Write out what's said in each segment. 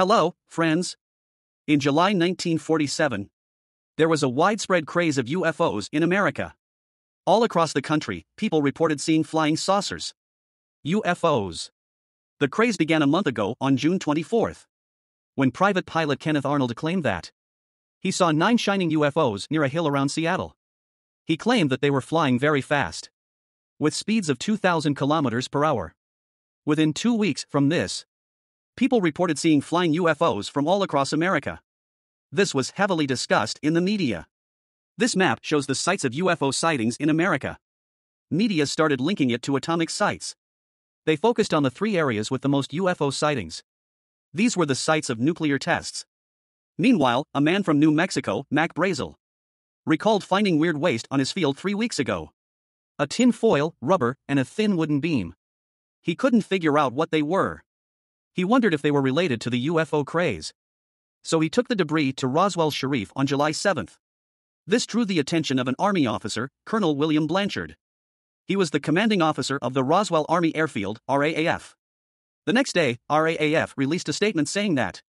Hello, friends. In July 1947, there was a widespread craze of UFOs in America. All across the country, people reported seeing flying saucers. UFOs. The craze began a month ago on June 24th, when private pilot Kenneth Arnold claimed that he saw 9 shining UFOs near a hill around Seattle. He claimed that they were flying very fast, with speeds of 2,000 kilometers per hour. Within 2 weeks from this, people reported seeing flying UFOs from all across America. This was heavily discussed in the media. This map shows the sites of UFO sightings in America. Media started linking it to atomic sites. They focused on the 3 areas with the most UFO sightings. These were the sites of nuclear tests. Meanwhile, a man from New Mexico, Mac Brazel, recalled finding weird waste on his field 3 weeks ago. A tin foil, rubber, and a thin wooden beam. He couldn't figure out what they were. He wondered if they were related to the UFO craze. So he took the debris to Roswell Sharif on July 7th. This drew the attention of an Army officer, Colonel William Blanchard. He was the commanding officer of the Roswell Army Airfield, RAAF. The next day, RAAF released a statement saying that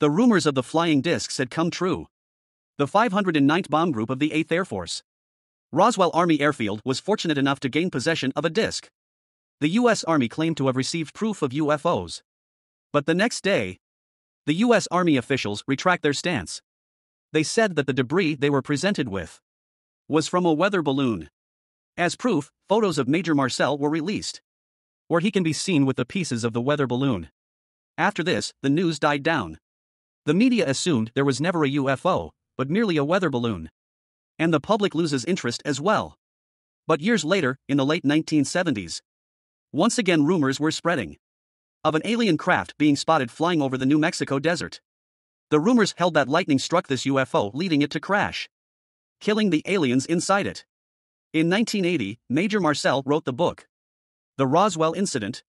the rumors of the flying discs had come true. The 509th Bomb Group of the 8th Air Force. Roswell Army Airfield was fortunate enough to gain possession of a disc. The U.S. Army claimed to have received proof of UFOs. But the next day, the U.S. Army officials retract their stance. They said that the debris they were presented with was from a weather balloon. As proof, photos of Major Marcel were released, where he can be seen with the pieces of the weather balloon. After this, the news died down. The media assumed there was never a UFO, but merely a weather balloon. And the public loses interest as well. But years later, in the late 1970s, once again rumors were spreading of an alien craft being spotted flying over the New Mexico desert. The rumors held that lightning struck this UFO, leading it to crash, killing the aliens inside it. In 1980, Major Marcel wrote the book, The Roswell Incident,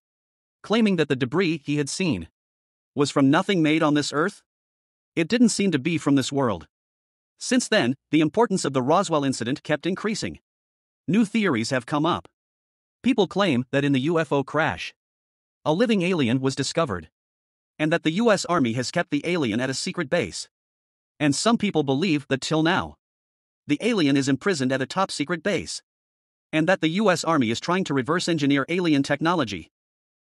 claiming that the debris he had seen was from nothing made on this earth. It didn't seem to be from this world. Since then, the importance of the Roswell incident kept increasing. New theories have come up. People claim that in the UFO crash, a living alien was discovered, and that the U.S. Army has kept the alien at a secret base. And some people believe that till now, the alien is imprisoned at a top-secret base, and that the U.S. Army is trying to reverse-engineer alien technology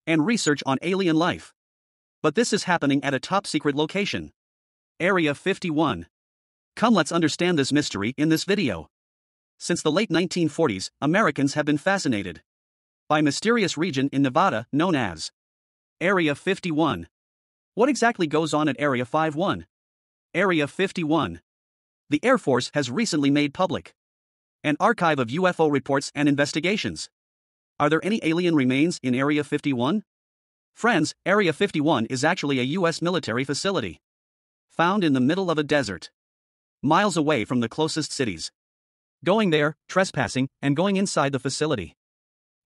and research on alien life. But this is happening at a top-secret location. Area 51. Come, let's understand this mystery in this video. Since the late 1940s, Americans have been fascinated by mysterious region in Nevada known as Area 51. What exactly goes on at Area 51? Area 51. The Air Force has recently made public an archive of UFO reports and investigations. Are there any alien remains in Area 51? Friends, Area 51 is actually a U.S. military facility found in the middle of a desert, miles away from the closest cities. Going there, trespassing, and going inside the facility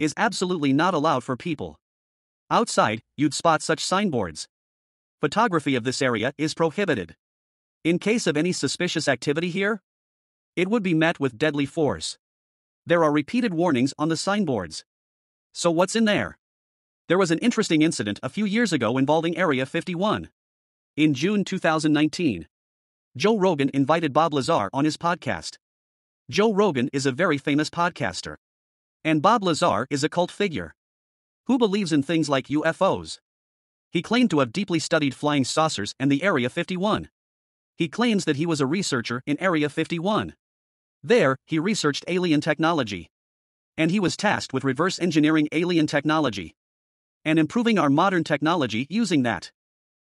is absolutely not allowed for people. Outside, you'd spot such signboards. Photography of this area is prohibited. In case of any suspicious activity here, it would be met with deadly force. There are repeated warnings on the signboards. So what's in there? There was an interesting incident a few years ago involving Area 51. In June 2019, Joe Rogan invited Bob Lazar on his podcast. Joe Rogan is a very famous podcaster, and Bob Lazar is a cult figure who believes in things like UFOs. He claimed to have deeply studied flying saucers and the Area 51. He claims that he was a researcher in Area 51. There, he researched alien technology. And he was tasked with reverse engineering alien technology and improving our modern technology using that.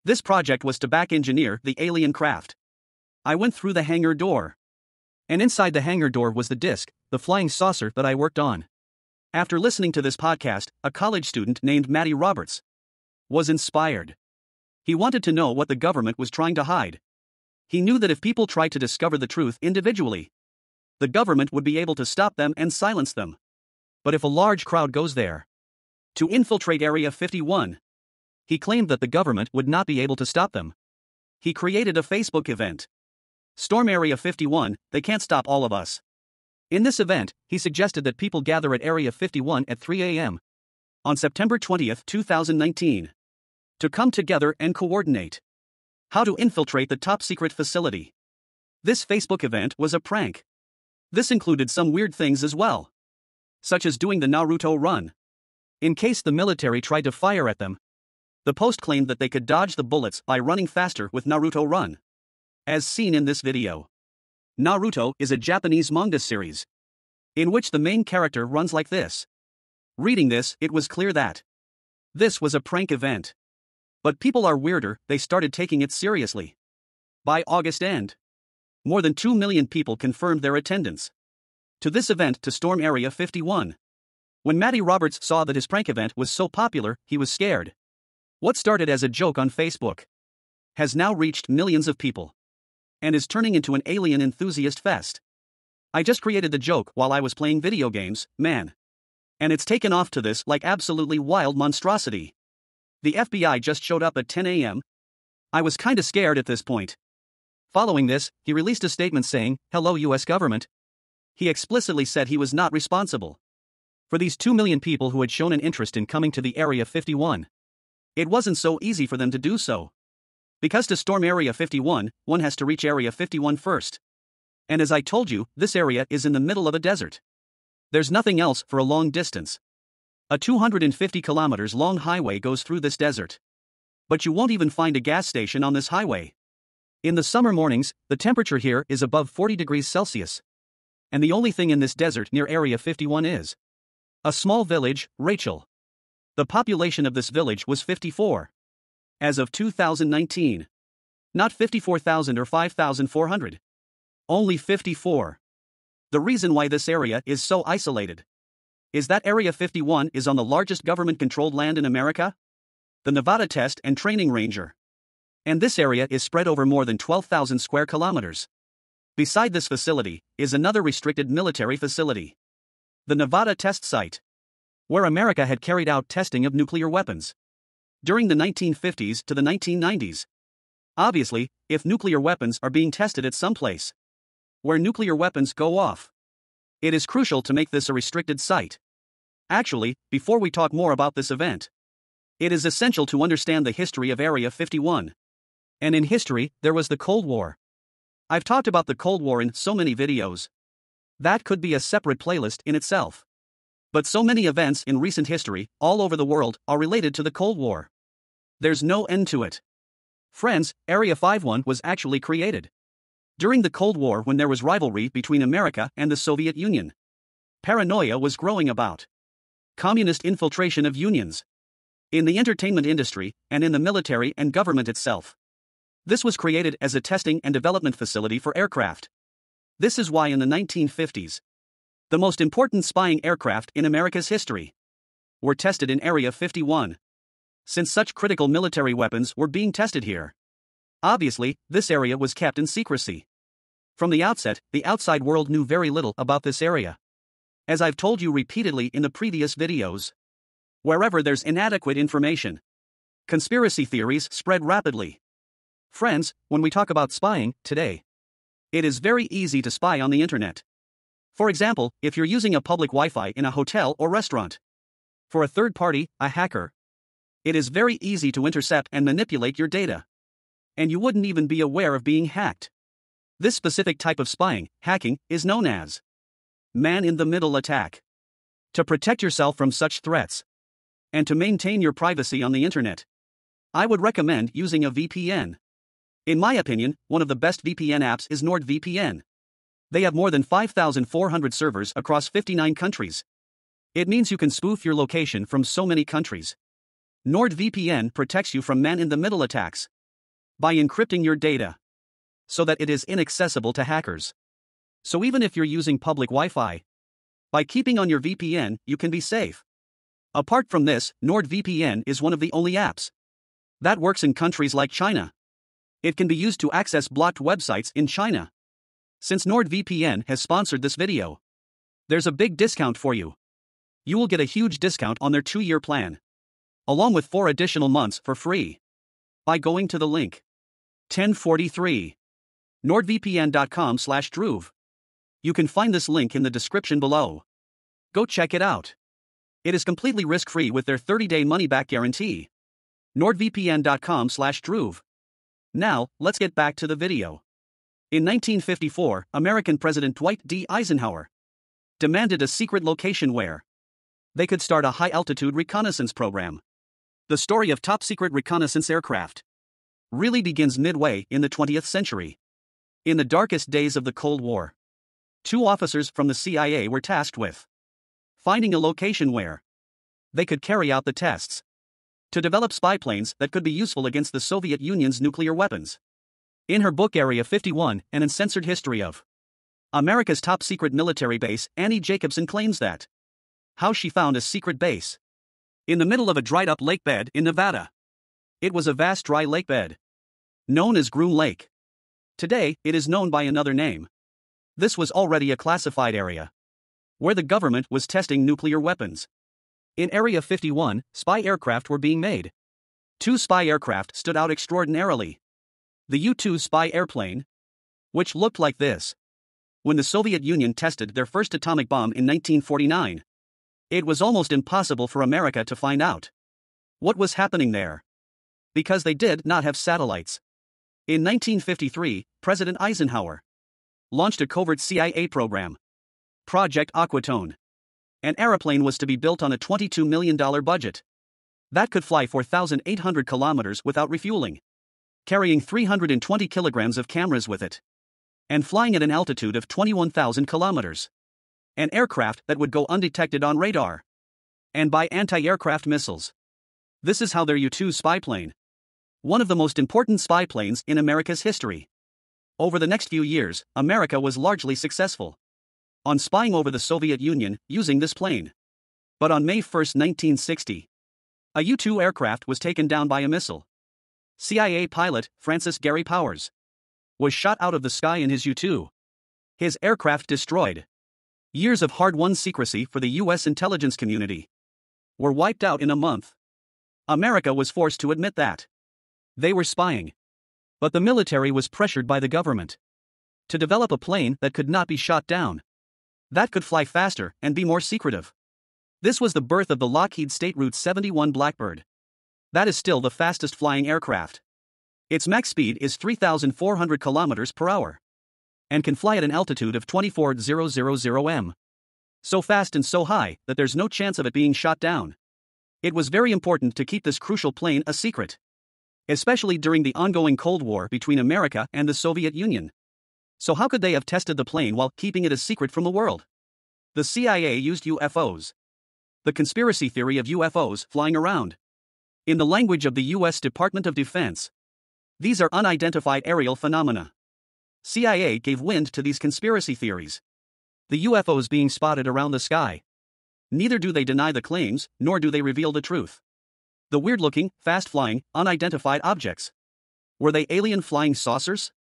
This project was to back engineer the alien craft. I went through the hangar door. And inside the hangar door was the disc, the flying saucer that I worked on. After listening to this podcast, a college student named Matty Roberts was inspired. He wanted to know what the government was trying to hide. He knew that if people tried to discover the truth individually, the government would be able to stop them and silence them. But if a large crowd goes there to infiltrate Area 51, he claimed that the government would not be able to stop them. He created a Facebook event. Storm Area 51, they can't stop all of us. In this event, he suggested that people gather at Area 51 at 3 a.m. on September 20, 2019, to come together and coordinate How to infiltrate the top secret facility. This Facebook event was a prank. This included some weird things as well, such as doing the Naruto run, in case the military tried to fire at them. The post claimed that they could dodge the bullets by running faster with Naruto Run, as seen in this video. Naruto is a Japanese manga series in which the main character runs like this. Reading this, it was clear that this was a prank event. But people are weirder, they started taking it seriously. By August end, more than 2 million people confirmed their attendance to this event to storm Area 51. When Matty Roberts saw that his prank event was so popular, he was scared. What started as a joke on Facebook has now reached millions of people and is turning into an alien enthusiast fest. I just created the joke while I was playing video games, man. And it's taken off to this like absolutely wild monstrosity. The FBI just showed up at 10 a.m. I was kinda scared at this point. Following this, he released a statement saying, "Hello US government." He explicitly said he was not responsible for these 2 million people who had shown an interest in coming to the Area 51. It wasn't so easy for them to do so, because to storm Area 51, one has to reach Area 51 first. And as I told you, this area is in the middle of a desert. There's nothing else for a long distance. A 250 kilometers long highway goes through this desert. But you won't even find a gas station on this highway. In the summer mornings, the temperature here is above 40 degrees Celsius. And the only thing in this desert near Area 51 is a small village, Rachel. The population of this village was 54. As of 2019. Not 54,000 or 5,400. Only 54. The reason why this area is so isolated is that Area 51 is on the largest government-controlled land in America, the Nevada Test and Training Range. And this area is spread over more than 12,000 square kilometers. Beside this facility is another restricted military facility, the Nevada Test Site, where America had carried out testing of nuclear weapons during the 1950s to the 1990s. Obviously, if nuclear weapons are being tested at some place where nuclear weapons go off, it is crucial to make this a restricted site. Actually, before we talk more about this event, it is essential to understand the history of Area 51. And in history, there was the Cold War. I've talked about the Cold War in so many videos. That could be a separate playlist in itself. But so many events in recent history, all over the world, are related to the Cold War. There's no end to it. Friends, Area 51 was actually created during the Cold War when there was rivalry between America and the Soviet Union. Paranoia was growing about communist infiltration of unions in the entertainment industry and in the military and government itself. This was created as a testing and development facility for aircraft. This is why in the 1950s, the most important spying aircraft in America's history were tested in Area 51, since such critical military weapons were being tested here. Obviously, this area was kept in secrecy. From the outset, the outside world knew very little about this area. As I've told you repeatedly in the previous videos, wherever there's inadequate information, conspiracy theories spread rapidly. Friends, when we talk about spying today, it is very easy to spy on the internet. For example, if you're using a public Wi-Fi in a hotel or restaurant for a third party, a hacker, it is very easy to intercept and manipulate your data. And you wouldn't even be aware of being hacked. This specific type of spying, hacking, is known as man-in-the-middle attack. To protect yourself from such threats and to maintain your privacy on the internet, I would recommend using a VPN. In my opinion, one of the best VPN apps is NordVPN. They have more than 5,400 servers across 59 countries. It means you can spoof your location from so many countries. NordVPN protects you from man-in-the-middle attacks by encrypting your data so that it is inaccessible to hackers. So even if you're using public Wi-Fi, by keeping on your VPN, you can be safe. Apart from this, NordVPN is one of the only apps that works in countries like China. It can be used to access blocked websites in China. Since NordVPN has sponsored this video, there's a big discount for you. You will get a huge discount on their 2-year plan, along with 4 additional months for free, by going to the link 1043 nordvpn.com/druve. You can find this link in the description below. Go check it out. It is completely risk-free with their 30-day money-back guarantee. nordvpn.com/druve. Now, let's get back to the video. In 1954, American President Dwight D. Eisenhower demanded a secret location where they could start a high-altitude reconnaissance program. The story of top-secret reconnaissance aircraft really begins midway in the 20th century. In the darkest days of the Cold War, two officers from the CIA were tasked with finding a location where they could carry out the tests to develop spy planes that could be useful against the Soviet Union's nuclear weapons. In her book Area 51, An Uncensored History of America's Top-Secret Military Base, Annie Jacobson claims that how she found a secret base in the middle of a dried-up lake bed in Nevada. It was a vast dry lake bed known as Groom Lake. Today, it is known by another name. This was already a classified area where the government was testing nuclear weapons. In Area 51, spy aircraft were being made. Two spy aircraft stood out extraordinarily. The U-2 spy airplane, which looked like this, when the Soviet Union tested their first atomic bomb in 1949. It was almost impossible for America to find out what was happening there, because they did not have satellites. In 1953, President Eisenhower launched a covert CIA program, Project Aquatone. An airplane was to be built on a $22 million budget that could fly 4,800 kilometers without refueling, carrying 320 kilograms of cameras with it, and flying at an altitude of 21,000 kilometers. An aircraft that would go undetected on radar and by anti-aircraft missiles. This is how their U-2 spy plane, one of the most important spy planes in America's history. Over the next few years, America was largely successful on spying over the Soviet Union using this plane. But on May 1, 1960, a U-2 aircraft was taken down by a missile. CIA pilot Francis Gary Powers was shot out of the sky in his U-2. His aircraft destroyed. Years of hard-won secrecy for the U.S. intelligence community were wiped out in a month. America was forced to admit that they were spying. But the military was pressured by the government to develop a plane that could not be shot down, that could fly faster and be more secretive. This was the birth of the Lockheed State Route 71 Blackbird. That is still the fastest flying aircraft. Its max speed is 3,400 kilometers per hour and can fly at an altitude of 24,000 m. So fast and so high that there's no chance of it being shot down. It was very important to keep this crucial plane a secret, especially during the ongoing Cold War between America and the Soviet Union. So how could they have tested the plane while keeping it a secret from the world? The CIA used UFOs. The conspiracy theory of UFOs flying around. In the language of the U.S. Department of Defense, these are unidentified aerial phenomena. CIA gave wind to these conspiracy theories. The UFOs being spotted around the sky. Neither do they deny the claims, nor do they reveal the truth. The weird-looking, fast-flying, unidentified objects. Were they alien flying saucers?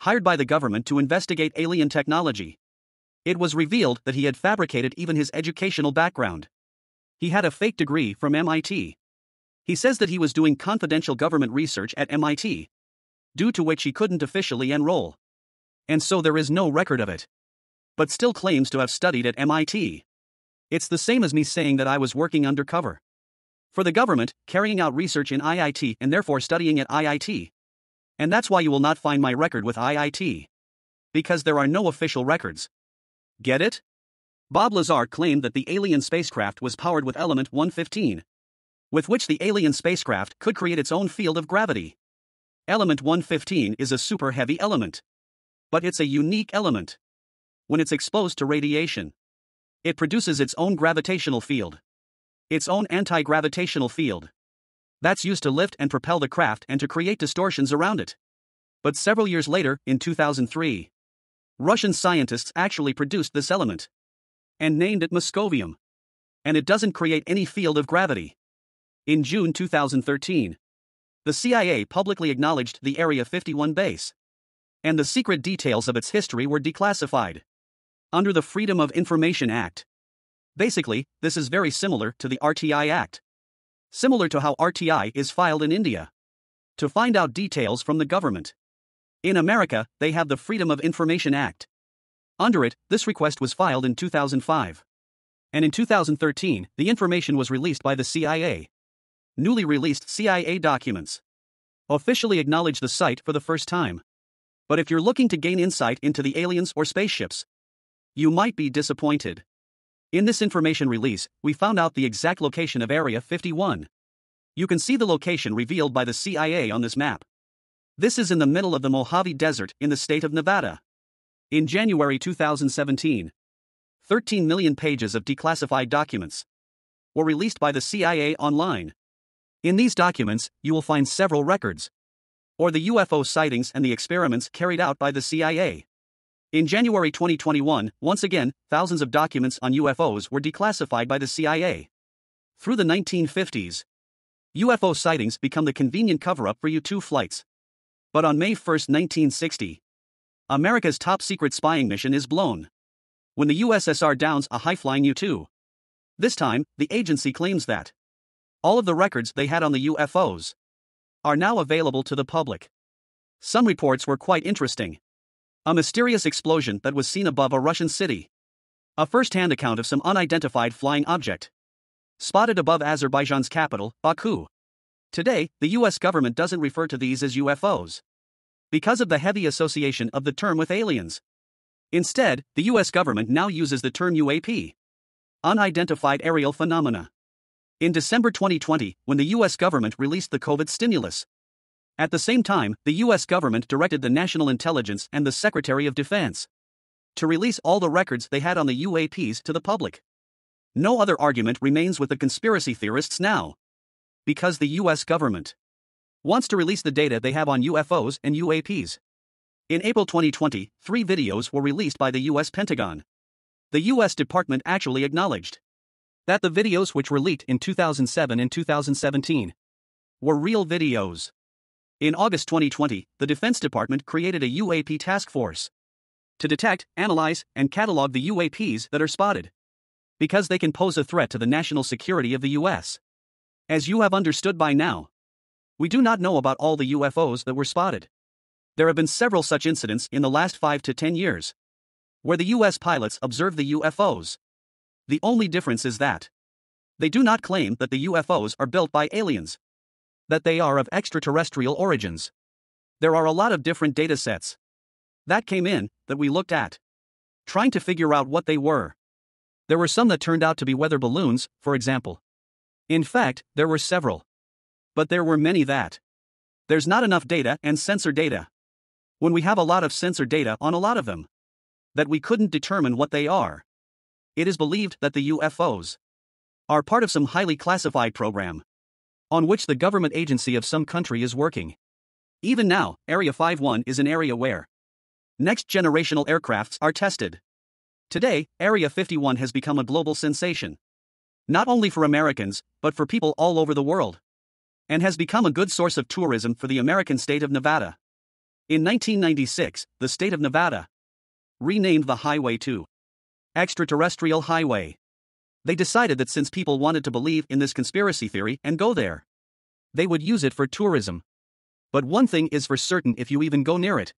Hired by the government to investigate alien technology. It was revealed that he had fabricated even his educational background. He had a fake degree from MIT. He says that he was doing confidential government research at MIT, due to which he couldn't officially enroll. And so there is no record of it. But still claims to have studied at MIT. It's the same as me saying that I was working undercover for the government, carrying out research in IIT and therefore studying at IIT. And that's why you will not find my record with IIT. Because there are no official records. Get it? Bob Lazar claimed that the alien spacecraft was powered with element 115, with which the alien spacecraft could create its own field of gravity. Element 115 is a super heavy element. But it's a unique element. When it's exposed to radiation, it produces its own gravitational field. Its own anti-gravitational field. That's used to lift and propel the craft and to create distortions around it. But several years later, in 2003, Russian scientists actually produced this element and named it Muscovium. And it doesn't create any field of gravity. In June 2013, the CIA publicly acknowledged the Area 51 base, and the secret details of its history were declassified under the Freedom of Information Act. Basically, this is very similar to the RTI Act. Similar to how RTI is filed in India to find out details from the government. In America, they have the Freedom of Information Act. Under it, this request was filed in 2005. And in 2013, the information was released by the CIA. Newly released CIA documents officially acknowledged the site for the first time. But if you're looking to gain insight into the aliens or spaceships, you might be disappointed. In this information release, we found out the exact location of Area 51. You can see the location revealed by the CIA on this map. This is in the middle of the Mojave Desert in the state of Nevada. In January 2017, 13 million pages of declassified documents were released by the CIA online. In these documents, you will find several records, or the UFO sightings and the experiments carried out by the CIA. In January 2021, once again, thousands of documents on UFOs were declassified by the CIA. Through the 1950s, UFO sightings become the convenient cover-up for U-2 flights. But on May 1, 1960, America's top-secret spying mission is blown when the USSR downs a high-flying U-2. This time, the agency claims that all of the records they had on the UFOs are now available to the public. Some reports were quite interesting. A mysterious explosion that was seen above a Russian city. A first-hand account of some unidentified flying object spotted above Azerbaijan's capital, Baku. Today, the U.S. government doesn't refer to these as UFOs because of the heavy association of the term with aliens. Instead, the U.S. government now uses the term UAP, unidentified aerial phenomena. In December 2020, when the U.S. government released the COVID stimulus, at the same time, the U.S. government directed the National Intelligence and the Secretary of Defense to release all the records they had on the UAPs to the public. No other argument remains with the conspiracy theorists now, because the U.S. government wants to release the data they have on UFOs and UAPs. In April 2020, 3 videos were released by the U.S. Pentagon. The U.S. Department actually acknowledged that the videos which were leaked in 2007 and 2017 were real videos. In August 2020, the Defense Department created a UAP task force to detect, analyze, and catalog the UAPs that are spotted, because they can pose a threat to the national security of the U.S. As you have understood by now, we do not know about all the UFOs that were spotted. There have been several such incidents in the last 5 to 10 years, where the U.S. pilots observed the UFOs. The only difference is that they do not claim that the UFOs are built by aliens, that they are of extraterrestrial origins. There are a lot of different datasets that came in that we looked at, trying to figure out what they were. There were some that turned out to be weather balloons, for example. In fact, there were several. But there were many that there's not enough data and sensor data. When we have a lot of sensor data on a lot of them, that we couldn't determine what they are. It is believed that the UFOs are part of some highly classified program on which the government agency of some country is working. Even now, Area 51 is an area where next-generational aircrafts are tested. Today, Area 51 has become a global sensation, not only for Americans, but for people all over the world, and has become a good source of tourism for the American state of Nevada. In 1996, the state of Nevada renamed the highway to Extraterrestrial Highway. They decided that since people wanted to believe in this conspiracy theory and go there, they would use it for tourism. But one thing is for certain if you even go near it.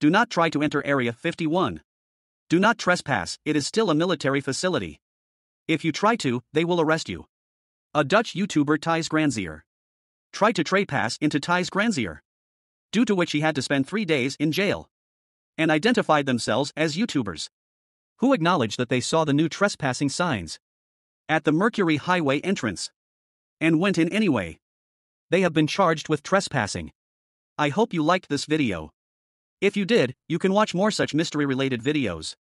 Do not try to enter Area 51. Do not trespass, it is still a military facility. If you try to, they will arrest you. A Dutch YouTuber, Thijs Granzier, tried to trespass into Thijs Granzier, due to which he had to spend 3 days in jail, and identified themselves as YouTubers, who acknowledged that they saw the new trespassing signs at the Mercury Highway entrance, and went in anyway. They have been charged with trespassing. I hope you liked this video. If you did, you can watch more such mystery-related videos.